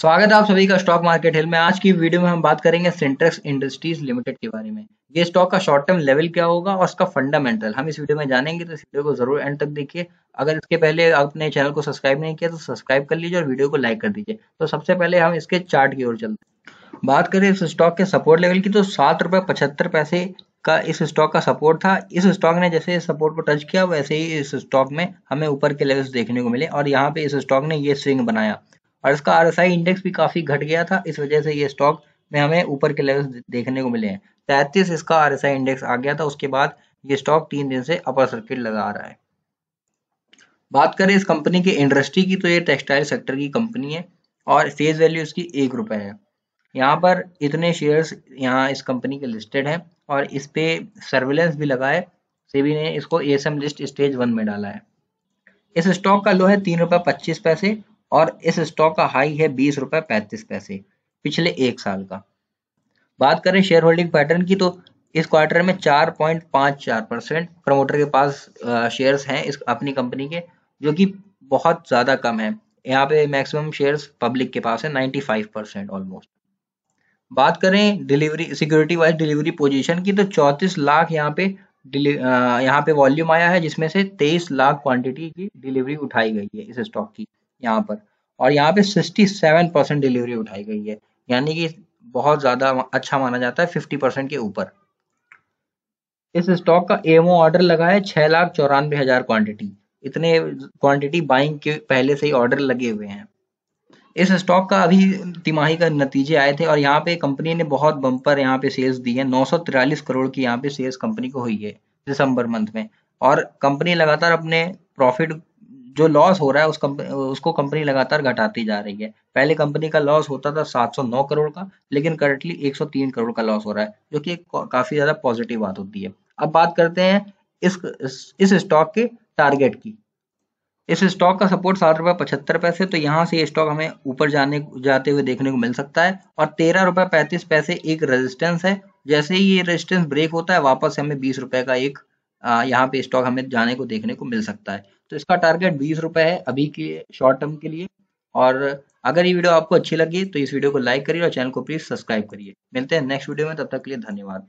स्वागत है आप सभी का स्टॉक मार्केट हिल में। आज की वीडियो में हम बात करेंगे सिंटेक्स इंडस्ट्रीज लिमिटेड के बारे में। ये स्टॉक का शॉर्ट टर्म लेवल क्या होगा और इसका फंडामेंटल हम इस वीडियो में जानेंगे, तो इस वीडियो को जरूर एंड तक देखिए। अगर इसके पहले आपने चैनल को सब्सक्राइब नहीं किया तो सब्सक्राइब कर लीजिए और वीडियो को लाइक कर दीजिए। तो सबसे पहले हम इसके चार्ट की ओर चलते हैं। बात करें इस स्टॉक के सपोर्ट लेवल की तो ₹7.75 का इस स्टॉक का सपोर्ट था। इस स्टॉक ने जैसे सपोर्ट को टच किया वैसे ही इस स्टॉक में हमें ऊपर के लेवल्स देखने को मिले और यहाँ पे इस स्टॉक ने ये स्विंग बनाया और इसका RSI इंडेक्स भी काफी घट गया था। इस वजह से ये स्टॉक में हमें ऊपर के लेवल्स देखने को मिले हैं। 33 इसका RSI इंडेक्स आ गया था। उसके बाद ये स्टॉक 3 दिन से अपर सर्किट लगा रहा है। बात करें इस कंपनी की इंडस्ट्री की तो ये टेक्सटाइल सेक्टर की कंपनी है और फेस वैल्यू इसकी ₹1 है। यहाँ पर इतने शेयर्स यहाँ इस कंपनी के लिस्टेड हैं और इस पे सर्विलेंस भी लगा है। सेबी ने इसको ASM लिस्ट स्टेज 1 में डाला है। इस स्टॉक का लो है ₹3.25 और इस स्टॉक का हाई है ₹20.35 पिछले 1 साल का। बात करें शेयर होल्डिंग पैटर्न की तो इस क्वार्टर में 4.54% प्रमोटर के पास शेयर्स हैं इस अपनी कंपनी के, जो कि बहुत ज़्यादा कम है। यहाँ पे मैक्सिमम शेयर्स पब्लिक के पास है 95% ऑलमोस्ट। बात करें delivery security wise delivery position की तो 34 लाख यहाँ पे वॉल्यूम आया है, जिसमें से 23 लाख क्वांटिटी की डिलीवरी उठाई गई है इस स्टॉक की यहाँ पर, और यहाँ पे 67% डिलीवरी उठाई गई है, यानी कि बहुत ज़्यादा अच्छा माना जाता है 50% के ऊपर। इस स्टॉक का AMO ऑर्डर लगा है 6,94,000 क्वांटिटी। इतने क्वांटिटी बाइंग के पहले से ही ऑर्डर लगे हुए हैं। इस स्टॉक का अभी तिमाही का नतीजे आए थे और यहाँ पे कंपनी ने बहुत बम्पर यहाँ पे सेल्स दी है। 943 करोड़ की यहाँ पे सेल्स कंपनी को हुई है दिसंबर मंथ में, और कंपनी लगातार अपने प्रॉफिट जो लॉस हो रहा है उसको कंपनी लगातार घटाती जा रही है। पहले कंपनी का लॉस होता था 709 करोड़ का, लेकिन करंटली 103 करोड़ का लॉस हो रहा है, जो कि काफ़ी ज़्यादा पॉजिटिव बात होती है। अब बात करते हैं इस स्टॉक के टारगेट की। इस स्टॉक का सपोर्ट ₹7.75, तो यहाँ से ये स्टॉक हमें ऊपर जाते हुए देखने को मिल सकता है, और ₹13.35 एक रेजिस्टेंस है। जैसे ही ये रेजिस्टेंस ब्रेक होता है वापस हमें ₹20 का एक यहाँ पे स्टॉक हमें जाने को देखने को मिल सकता है। तो इसका टारगेट ₹20 है अभी के शॉर्ट टर्म के लिए। और अगर ये वीडियो आपको अच्छी लगी तो इस वीडियो को लाइक करिए और चैनल को प्लीज सब्सक्राइब करिए। मिलते हैं नेक्स्ट वीडियो में, तब तक के लिए धन्यवाद।